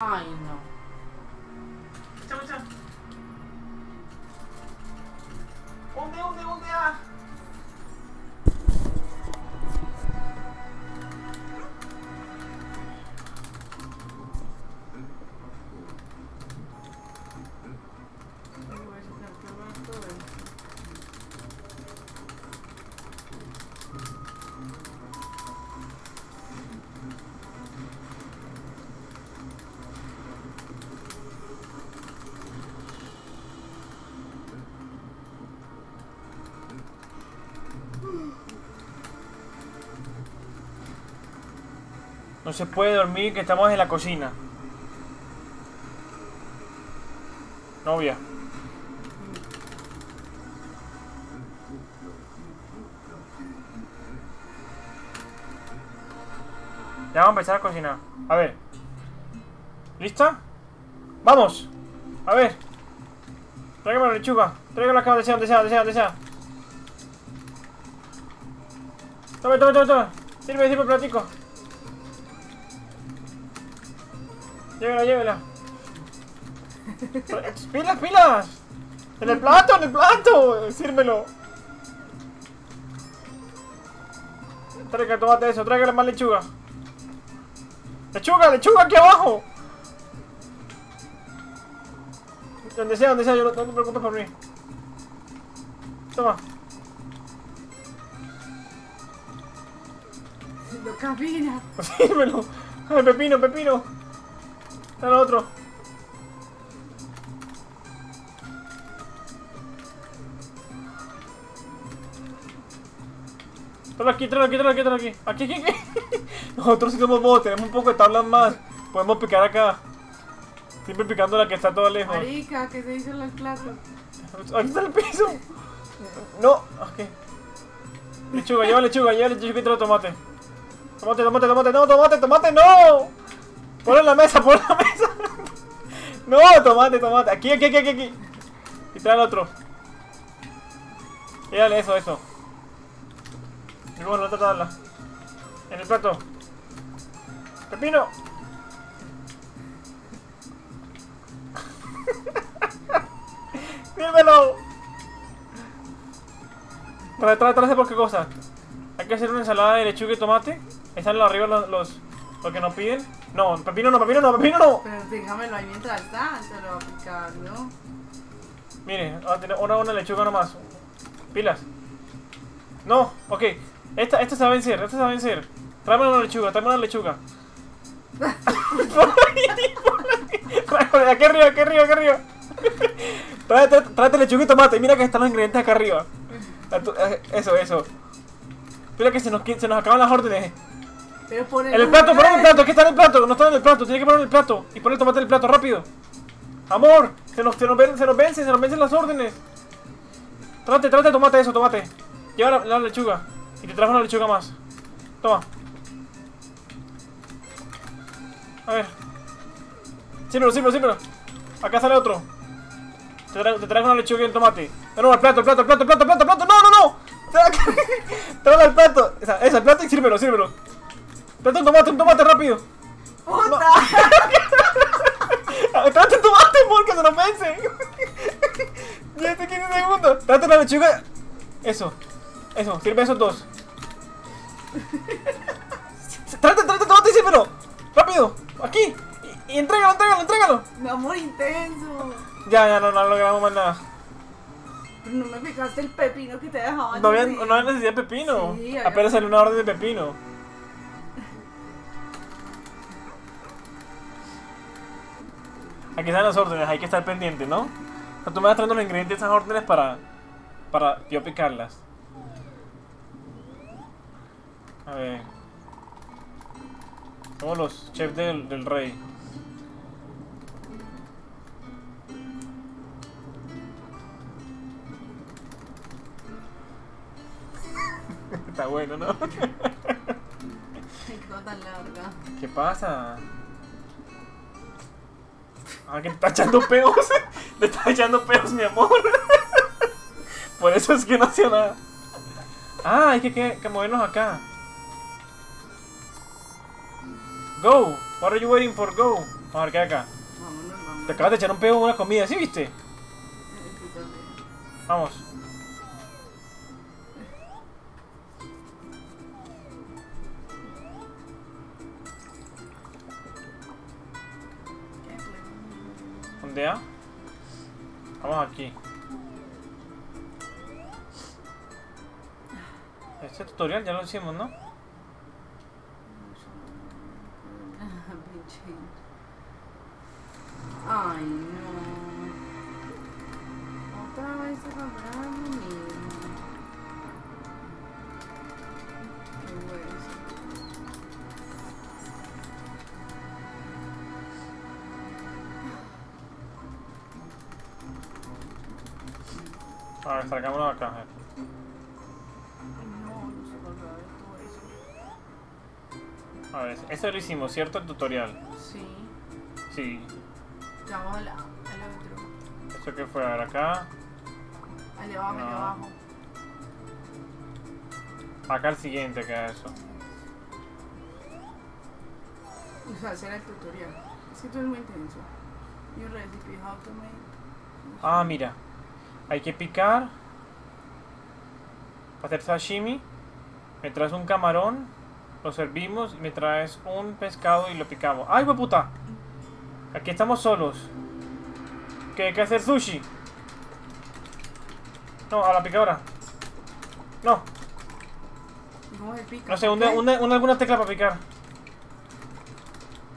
Ay, no. Mucha. Ondea. No se puede dormir, que estamos en la cocina. Novia. Ya vamos a empezar a cocinar. A ver. ¿Lista? ¡Vamos! A ver. Tráigame la lechuga. Tráigame la cama. Desea. Toma. Sirve el platico. Llévela. ¡Pilas! ¡En el plato! ¡Sírmelo! Traiga, tomate eso. Tráigale más lechuga. ¡Lechuga aquí abajo! Donde sea. Yo no te preocupes por mí. Toma. ¡No camina! ¡Sírmelo! ¡Ay, pepino! Está el otro. Tráelo aquí. Aquí. Nosotros sí somos bots, tenemos un poco de tablas más. Podemos picar acá. Siempre picando la que está todo lejos. Marica, que se hizo el plato. Aquí está el piso. No, ok. Lleva lechuga y trae tomate. Tomate, no. Ponlo en la mesa. No, tomate. Aquí. Y trae el otro. Y dale, eso. Y bueno, otra tabla. En el plato. Pepino. Dímelo. Trae por qué cosa. Hay que hacer una ensalada de lechuga y tomate. Están arriba los que nos piden. No, pepino no. Pero déjamelo ahí mientras está, se lo va a picar, ¿no? Mire, ahora tenemos una lechuga nomás. Pilas. No, ok. Esta se va a vencer. Tráeme una lechuga. Aquí arriba. Tráete lechuga y tomate. Mira que están los ingredientes acá arriba. Eso. Mira que se nos acaban las órdenes. ¡En el plato! ¡Aquí está en el plato! ¡No está en el plato! ¡Tiene que poner en el plato! ¡Y pon el tomate en el plato! ¡Rápido! ¡Amor! ¡Se nos vencen las órdenes! ¡Trate tomate eso! ¡Tomate! Lleva la lechuga. Y te trajo una lechuga más. Toma. A ver. ¡Símelo! Acá sale otro. Te trajo una lechuga y el tomate. ¡No! ¡El plato! ¡No! ¡Tráelo al plato! Esa, el plato y sírmelo. Trate un tomate rápido. ¡Puta! Trate un tomate porque se nos vence. 10, 15 segundos. Trate una lechuga. Eso. Sirve esos dos. Trate un tomate y sírvelo. Rápido. Aquí. Y entrégalo. Mi amor intenso. Ya, no logramos más nada. Pero no me picaste el pepino que te dejaba. No había necesidad de pepino. Sí, apenas salió una orden de pepino. Aquí están las órdenes, hay que estar pendiente, ¿no? O sea, tú me vas trayendo los ingredientes de esas órdenes para yo picarlas. A ver. Como los chefs del rey. Está bueno, ¿no? Tan larga. ¿Qué pasa? Ah, que te está echando peos. Te está echando peos, mi amor. Por eso es que no hacía nada. Ah, hay que movernos acá. Go. What are you waiting for? Go. Vamos a ver qué hay acá. Vámonos, vámonos. Te acabas de echar un pedo con una comida, ¿sí viste? Vamos. ¿Dónde va? Vamos aquí. Este tutorial ya lo hicimos, ¿no? Ay, no. Otra vez se compraba lo mismo. Qué hueso. A ver, sacamos la caja. A ver, eso lo hicimos, ¿cierto? El tutorial. Sí. Sí. Ya vamos al otro. ¿Esto qué fue? A ver, acá. Ahí abajo, no. Ahí abajo. Acá el siguiente queda eso. O sea, hacer el tutorial. Es que todo es muy intenso. Your recipe, how to make. Ah, mira. Hay que picar. Para hacer sashimi. Me traes un camarón. Lo servimos. Y me traes un pescado y lo picamos. ¡Ay, hueputa! Aquí estamos solos. Que hay que hacer sushi. No, a la picadora. No. No sé, alguna tecla para picar.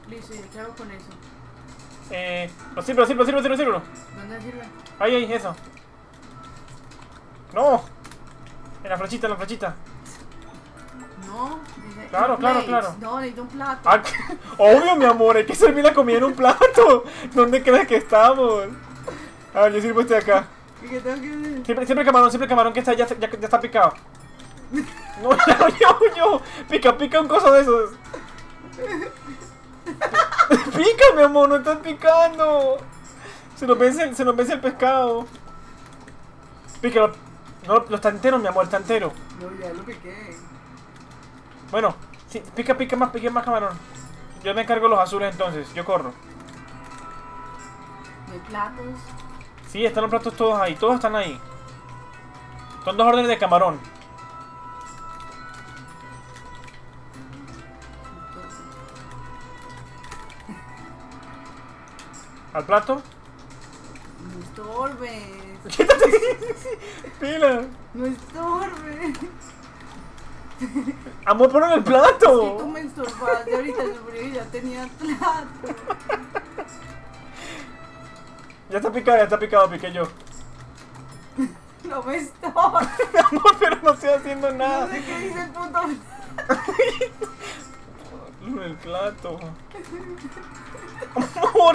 Listo, ¿qué hago con eso? Lo sirvo. ¿Dónde sirve? Ahí, eso. No. En la flechita. No, claro. No, necesito un plato. Ah, obvio, mi amor, hay que servir la comida en un plato. ¿Dónde crees que estamos? A ver, yo sirvo este de acá. ¿Qué tengo que hacer? Siempre camarón que está, ya está picado. No, yo. Pica un coso de esos. Pica, mi amor, no estás picando. Se nos vence el pescado. Pícalo. No, lo está entero, mi amor, está entero. No, ya lo piqué. Bueno, sí, pica más camarón. Yo me encargo los azules entonces, yo corro. ¿De platos? Sí, están los platos todos están ahí. Son 2 órdenes de camarón. ¿Al plato? No estorbes. ¡Quítate! ¡Pila! No estorbes. Amor, ponlo en el plato. Es que tú me estorbaste ahorita, yo ya tenía plato. Ya está picado, piqué yo. No me estorbes. Amor, pero no estoy haciendo nada. No sé qué dice el puto. Ponlo en el plato.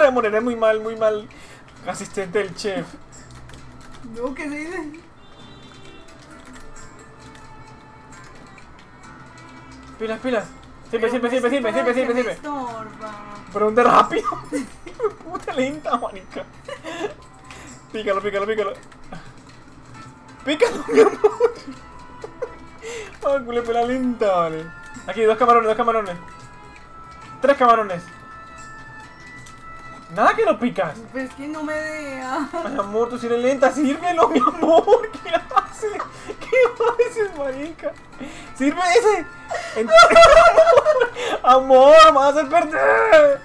Amor, eres muy mal asistente del chef. No, ¿qué se dice? Pilas. Siempre. Pero un de rápido. Puta lenta, manica. Pícalo. Pícalo, mi amor. Ah, culé, pela lenta, vale. Aquí, 2 camarones. 3 camarones. Nada que lo picas. Pues que no me deja. Ay, amor, tú si eres lenta, sírvelo, mi amor. ¿Qué haces? ¿Qué haces, marica? Sirve ese. Amor, me vas a hacer perder.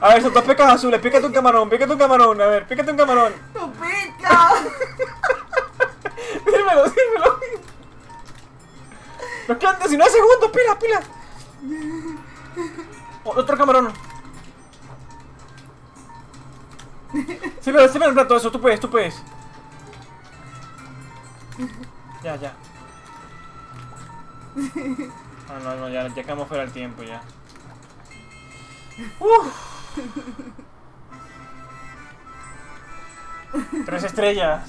A ver, son 2 pecas azules. Pícate un camarón. A ver, pícate un camarón. ¡No pica! Sírvelo. Los plantas, si no hay segundos, pilas. Otro camarón. Sí, pero el plato, eso, tú puedes. Ya. Ah, no, ya quedamos fuera del tiempo, ya. Uff. 3 estrellas.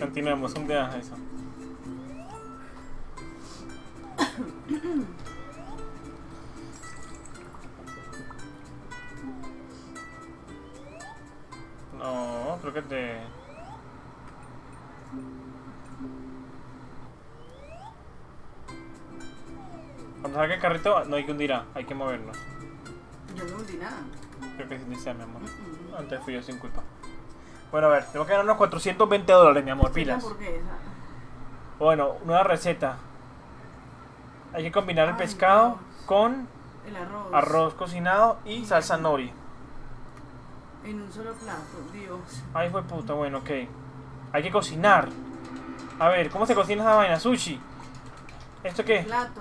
Continuemos, un día eso. No, creo que es de... ¿Sabes que el carrito no hay que hundirá? Hay que moverlo. Yo no hundí nada. Creo que sí dice, mi amor. Antes fui yo sin culpa. Bueno, a ver, tengo que ganar unos $420, mi amor, pilas. ¿Por qué esa? Bueno, nueva receta. Hay que combinar el pescado con el arroz. Arroz cocinado y salsa nori. En un solo plato, Dios. Ay, fue puta, bueno, ok. Hay que cocinar. A ver, ¿cómo se cocina esa vaina? Sushi. ¿Esto qué? Plato.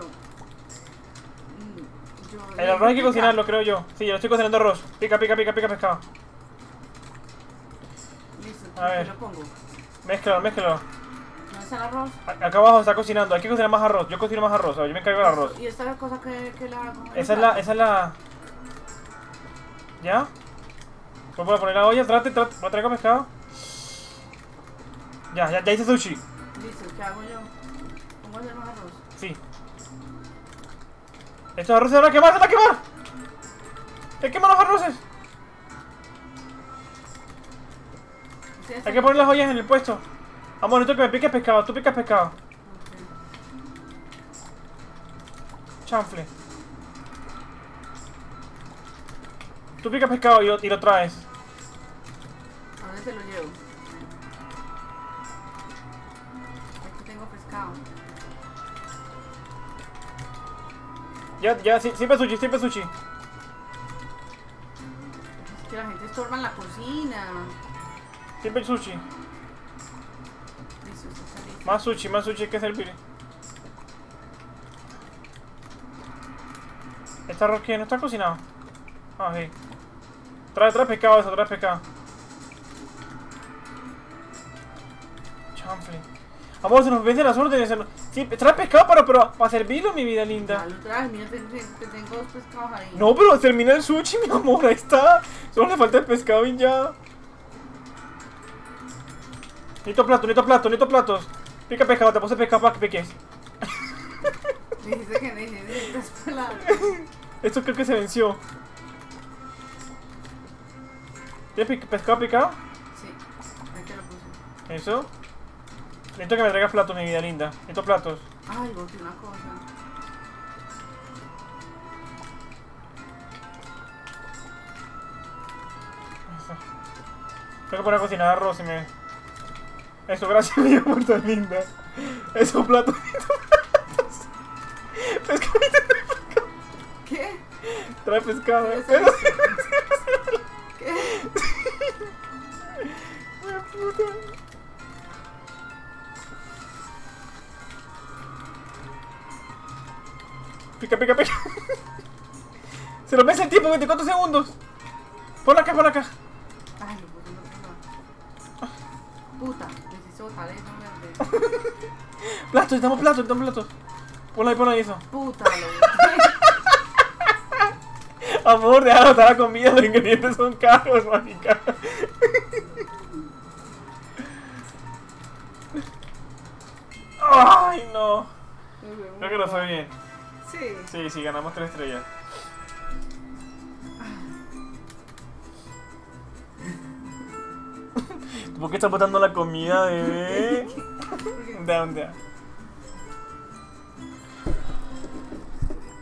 El arroz hay que cocinarlo, creo yo. Sí, yo lo estoy cocinando arroz. Pica, pica, pica, pica pescado. Listo, a ver. Lo pongo. Mézclalo, mézclalo. ¿No es el arroz? Acá abajo está cocinando. Hay que cocinar más arroz. Yo cocino más arroz. A ver, yo me encargo del arroz. ¿Y esta es la cosa que la hago? Esa es la. ¿Ya? Voy a poner la olla. Trate. ¿Voy a traer pescado? Ya hice sushi. Listo, ¿qué hago yo? ¿Pongo a hacer más arroz? Sí. Estos arroces van a quemar, ¡Se queman los arroces! Sí, hay que poner las ollas en el puesto. Amor, esto que me pique pescado, tú picas pescado. Okay. Chanfle. Tú picas pescado y lo traes. ¿A dónde se lo llevo? Aquí tengo pescado. Ya, siempre sushi. Es que la gente estorba en la cocina. Siempre el sushi. Más sushi hay que servir. ¿Este arroz que no está cocinado? Ah, sí. Trae pescado. Chanfle. Amor, se nos vencen las órdenes. Sí, trae pescado pero para servirlo, mi vida linda. Ya lo traes, mira, te tengo dos pescados ahí. No, pero termina el sushi, mi amor, ahí está. Solo le falta el pescado y ya. Necesito platos. Pica pescado, te puse pescado para que piques. Dice que deje de estas palabras. Esto creo que se venció. ¿Tienes pescado picado? Sí, ahí te lo puse. Eso. Necesito que me traigas platos, mi vida linda. Necesito platos. Ay, boté una cosa. Eso. Tengo que poner a cocinar arroz y me... Eso, gracias, mi amor tan linda. Esos platos. Pescado y trae pescado. ¿Qué? Trae pescado. ¿Qué? La puta. Pica. Se nos vence el tiempo, 24 segundos. Ponla acá. Ay, no. Puta, necesito botar eso. Platos. Ponla ahí eso. Puta, lo amor, deja de botar la comida, los ingredientes son caros, marica. Ay, no. Creo que lo fue bien. Sí, ganamos 3 estrellas. ¿Por qué estás botando la comida, bebé? ¿De dónde?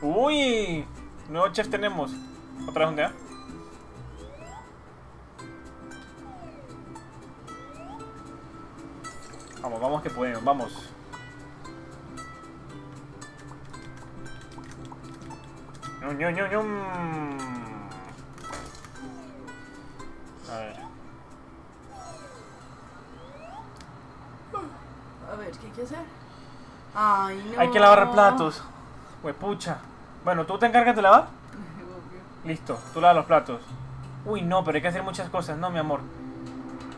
¡Uy! Nuevo chef tenemos. ¿Otra vez dónde? Vamos que podemos, vamos. A ver, ¿qué hay que hacer? Ay, no. Hay que lavar platos. Huepucha. Bueno, ¿tú te encargas de lavar? Listo, tú lavas los platos. Uy, no, pero hay que hacer muchas cosas, ¿no, mi amor?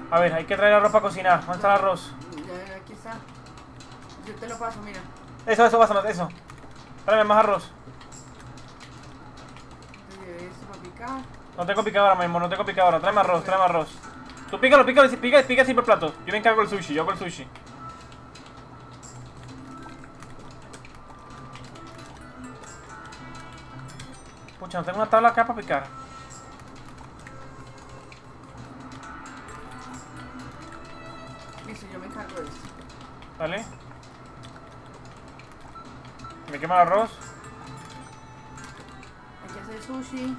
A ver, hay que traer arroz para cocinar. ¿Dónde está el arroz? Aquí está. Yo te lo paso, mira. Eso. Tráeme más arroz. No tengo picadora, tráeme arroz. Tú pícalo, siempre el plato. Yo me encargo el sushi, yo hago el sushi. Pucha, no tengo una tabla acá para picar. Listo, yo me encargo de esto. Dale. Me quema el arroz. de sushi.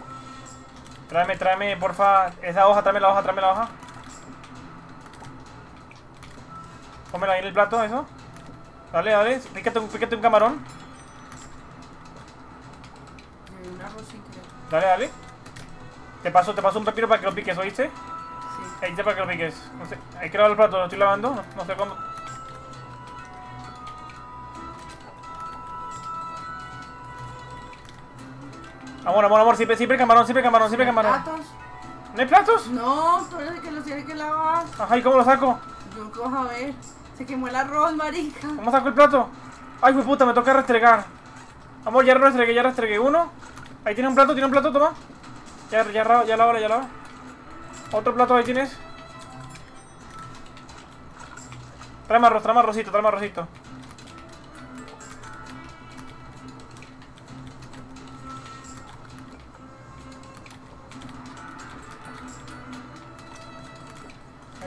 Tráeme, porfa. Esa hoja, tráeme la hoja. Pónmela ahí en el plato, eso. Dale. Pícate un camarón. Un arroz, sí, creo. Dale. Te paso un pepino para que lo piques, ¿oíste? Sí. Ahí está para que lo piques. No sé, hay que lavar el plato, lo estoy lavando. No sé cómo. Amor, siempre camarón. ¿Platos? ¿No hay platos? No, tú eres el que los tienes que lavar. Ajá, ¿y cómo lo saco? Yo que vas a ver. Se quemó el arroz, marica. ¿Cómo saco el plato? Ay, pues puta, me toca restregar. Amor, ya restregué uno. Ahí tiene un plato, toma. Ya lavo. Otro plato ahí tienes. Tráeme arrocito.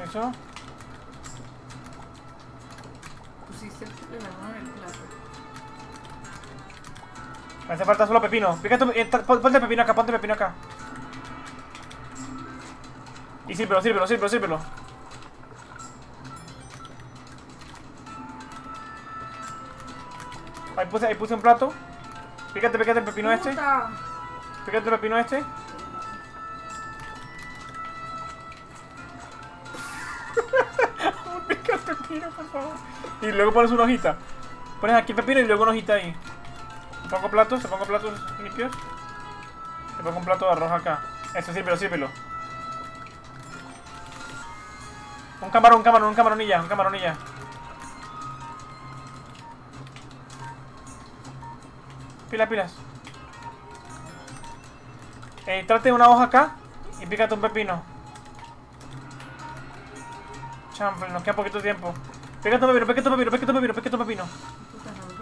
Eso. Pusiste la mano en el plato. Me hace falta solo pepino. Ponte pepino acá. Y sírvelo. Ahí puse un plato. Pícate el pepino este. Pica el pepino, por favor. Y luego pones una hojita. Pones aquí el pepino y luego una hojita ahí. Te pongo platos limpios. Te pongo un plato de arroz acá. Eso, sírvelo. Un camaronilla. Pilas. Trate una hoja acá y pícate un pepino. Chample, nos queda poquito tiempo. Pícate un pepino. Puta, no hay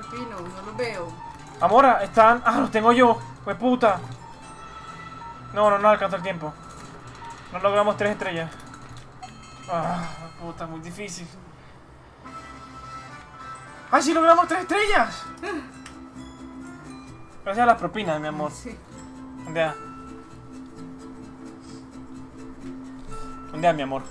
pepino, no los veo. Amora, están... Ah, los tengo yo. Pues puta. No alcanzó el tiempo. No logramos 3 estrellas. Ah, puta, muy difícil. ¡Ah, sí logramos 3 estrellas! Gracias a las propinas, mi amor. Sí. ¿Dónde va, mi amor?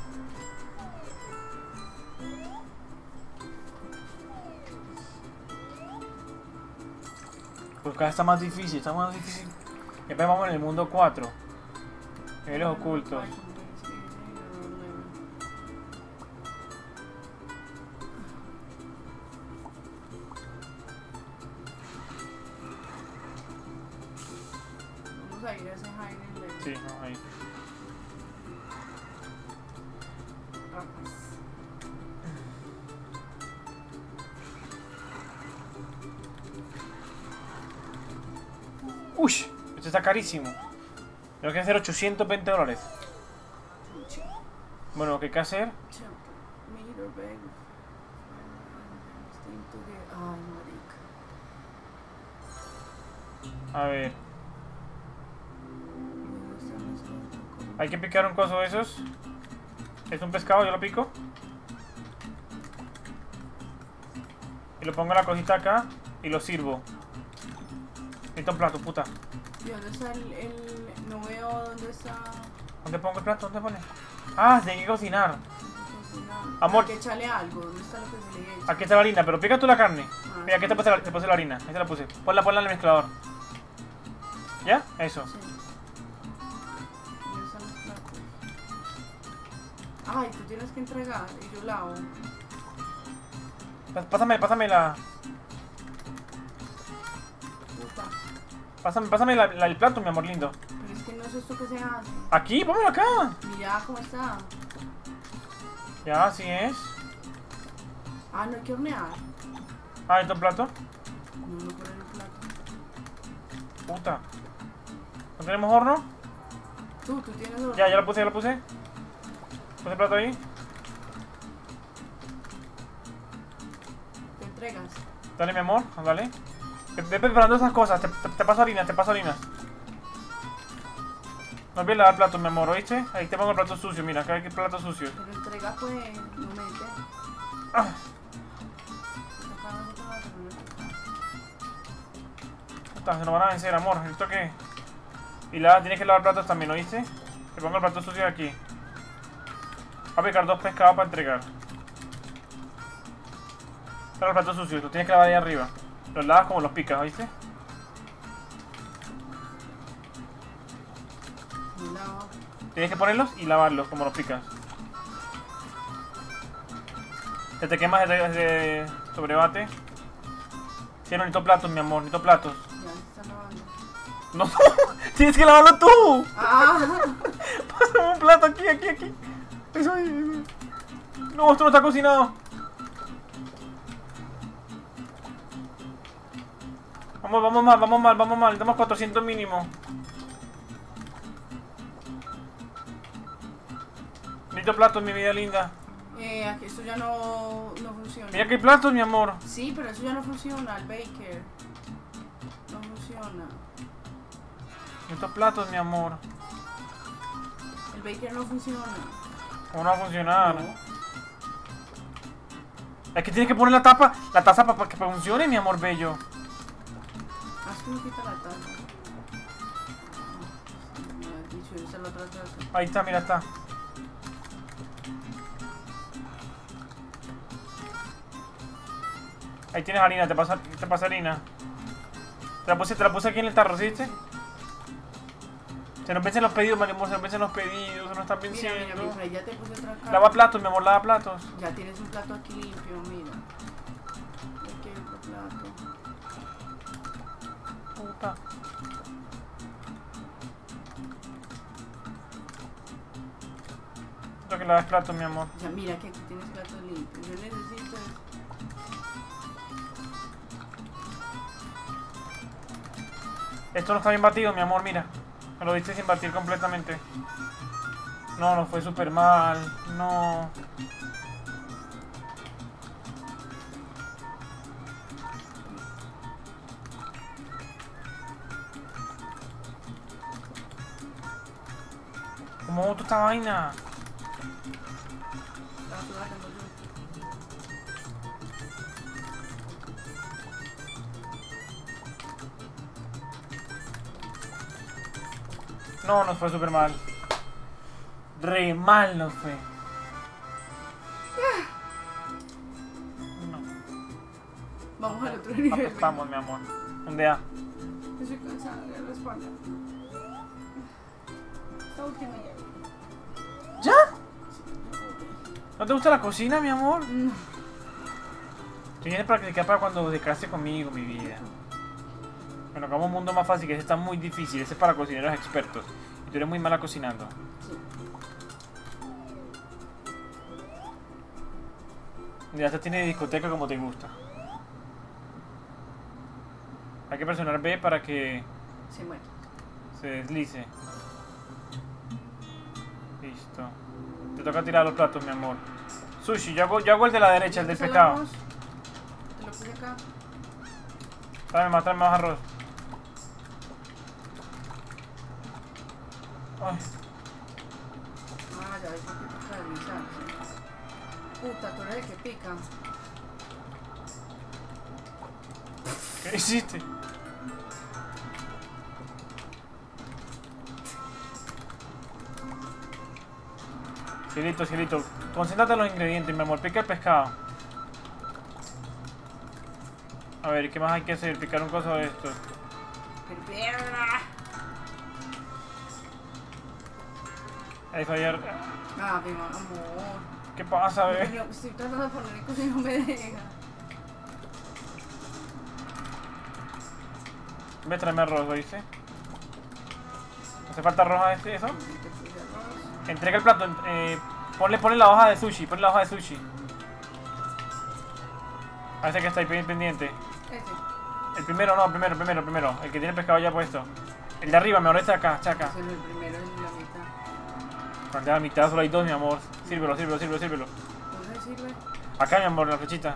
Pues cada vez está más difícil. Y después vamos en el mundo 4. Niveles ocultos. Sí, no, ahí. Uy, esto está carísimo. Tengo que hacer $820. Bueno, lo que hay que hacer. A ver. Hay que picar un coso de esos. Es un pescado, yo lo pico. Y lo pongo en la cosita acá y lo sirvo. Necesito un plato, puta. ¿Y dónde está el... No veo dónde está... ¿Dónde pongo el plato? ¿Dónde pone? Ah, se hay que cocinar. Amor. Hay que echarle algo. ¿Dónde está lo que se le echa? Aquí está la harina, pero pica tú la carne. Ah, mira, aquí te puse la harina. Ahí te la puse. Ponla en el mezclador. ¿Ya? Eso. Sí. Ay, tú tienes que entregar y yo lavo. Pásame la... Puta. Pásame el plato, mi amor lindo. Pero es que no es esto que se hace. Aquí, póngalo acá. Mira cómo está. Ya, así es. Ah, no hay que hornear. Ah, ¿esto es plato? No ponen el plato. Puta. ¿No tenemos horno? Tú tienes horno. Ya lo puse. Pon el plato ahí. Te entregas. Dale, mi amor, dale. Ve preparando esas cosas, te paso harina. No olvides lavar platos, mi amor, ¿oíste? Ahí te pongo el plato sucio, mira, acá hay el plato sucio. Pero entregas pues, no me metes. Ah. Puta, se nos van a vencer, amor. ¿Esto qué? Y la, tienes que lavar platos también, ¿oíste? Te pongo el plato sucio aquí. Va a picar 2 pescados para entregar. Están los platos sucios, los tienes que lavar ahí arriba. Los lavas como los picas, ¿oíste? Tienes que ponerlos y lavarlos como los picas. Se te quema, se sobrebate. Sí, no necesito platos, mi amor, necesito platos. Ya se está lavando. ¡No! ¡Tienes que lavarlo tú! Ah. Pásame un plato aquí, aquí. No, esto no está cocinado. Vamos, vamos mal. Necesitamos 400 mínimo. Necesito platos, mi vida linda. Esto ya no funciona. Mira que hay platos, mi amor. Sí, pero eso ya no funciona, el baker. No funciona. Estos platos, mi amor. El baker no funciona. ¿Cómo no va a funcionar? No. Es que tienes que poner la taza para que funcione, mi amor bello. Haz que no quita la taza. No, me has dicho, esa es la otra taza. Ahí está, mira, está. Ahí tienes harina, te pasa harina. Te la puse aquí en el tarro, ¿sí? Se nos vencen los pedidos, mi amor, se nos están venciendo. Mira, ya te puse otra cara. Lava platos, mi amor, lava platos. Ya tienes un plato aquí limpio, mira. Aquí hay otro plato. Puta. Creo que lavas platos, mi amor. Ya mira que aquí tienes platos limpios. Yo necesito esto. Esto no está bien batido, mi amor, mira. Me lo diste sin batir completamente. No, nos fue súper mal. No. ¿Cómo botó esta vaina? No, nos fue súper mal. Re mal nos fue. No. Vamos al otro nivel. Vamos, mi amor. ¿Dónde A? Estoy cansada de la espalda. ¿Ya? ¿No te gusta la cocina, mi amor? No. Tú vienes para criticar para cuando te cases conmigo, mi vida. Bueno, hagamos un mundo más fácil, que ese está muy difícil. Ese es para cocineros expertos. Y tú eres muy mala cocinando. Ya se tiene discoteca como te gusta. Hay que presionar B para que se mueva. Se deslice. Listo. Te toca tirar los platos, mi amor. Sushi, yo hago el de la derecha, el del pescado. Te lo puse acá. Tráeme más arroz. Ay. Ah, ya ves que pica de misa. Puta, tú eres el que pica. ¿Qué hiciste? Cielito. Concéntrate en los ingredientes, mi amor. Pica el pescado. A ver, ¿qué más hay que hacer? Picar un coso de esto. ¡Perverda! Ahí fallar. Ah, mi amor. ¿Qué pasa, bebé? Yo estoy tratando de poner el coso y no me deja. Voy a traerme arroz, ¿oíste? ¿Hace falta arroz a este, eso? Entrega el plato. Ponle la hoja de sushi. Parece que está ahí pendiente. Este. El primero, no, primero. El que tiene pescado ya puesto. El de arriba, mi amor, está acá, chaca. El primero es la mitad. Falta la mitad, solo hay dos, mi amor. Sírvelo. ¿Dónde sirve? Acá, mi amor, la flechita.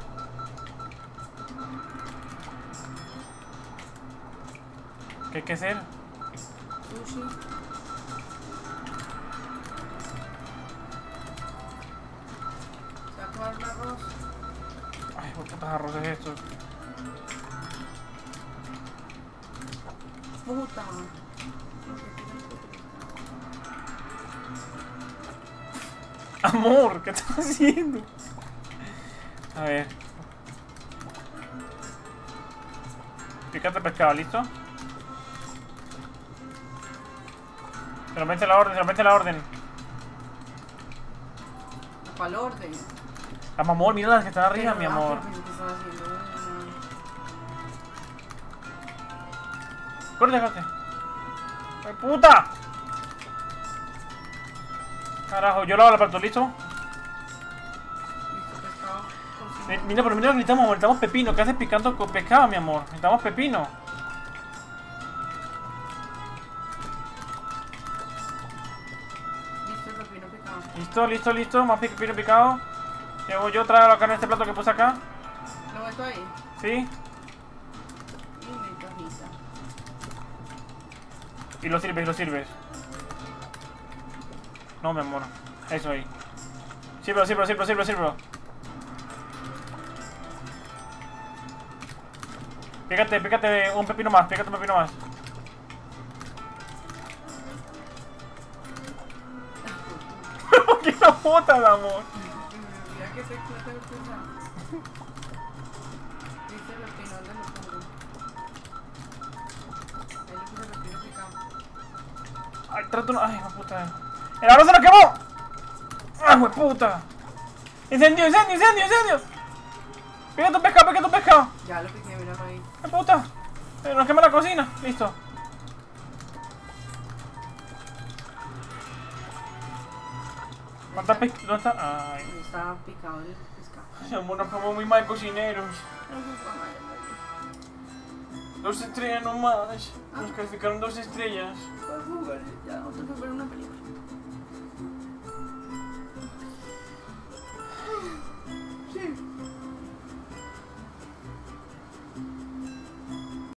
¿Qué hay que hacer? Sushi. Sacar el arroz. Ay, ¿cuántos arroces estos? Puta. Amor, ¿qué estás haciendo? A ver. Pícate pescado, ¿listo? Se nos vence la orden, se nos vence la orden. ¿Cuál orden? Ah, mi amor, mira las que están arriba, mi amor. ¡Corre, déjate! ¡Ay, puta! Carajo, yo lavo la parto, ¿listo? Mira, pero mira lo que necesitamos, amor. Necesitamos pepino. ¿Qué haces picando con pescado, mi amor? Necesitamos pepino. Listo, pepino picado. Listo, listo, listo. Más pepino picado. Llevo yo, traigo la carne de este plato que puse acá. ¿Lo meto ahí? Sí. Y lo sirves, y lo sirves. No, mi amor. Eso ahí. Sírvelo, sírvelo, sírvelo, sírvelo, sírvelo. Pícate, pícate un pepino más, pícate un pepino más. ¡Qué la puta, mi amor! Mira que te explota el pepino. Dice el pepino, ¿dónde lo pongo? Ahí le puse el pepino picado. Ay, trato no. Ay, la puta. ¡El arroz se lo quemó! ¡Ay, güey, puta! ¡Incendio, incendio, incendio, incendio! ¡Pégate un pescado, pégate un pescado! Ya lo piqué, mira ahí. ¡Qué puta! ¡Nos quema la cocina! ¡Listo! ¿Cuántas pescas? ¿Dónde está? ¡Ay! Está picado el pescado. Ay, amor, nos comemos muy mal cocineros. Dos estrellas nomás. Nos calificaron 2 estrellas. Por favor, ya, vamos a ver una película.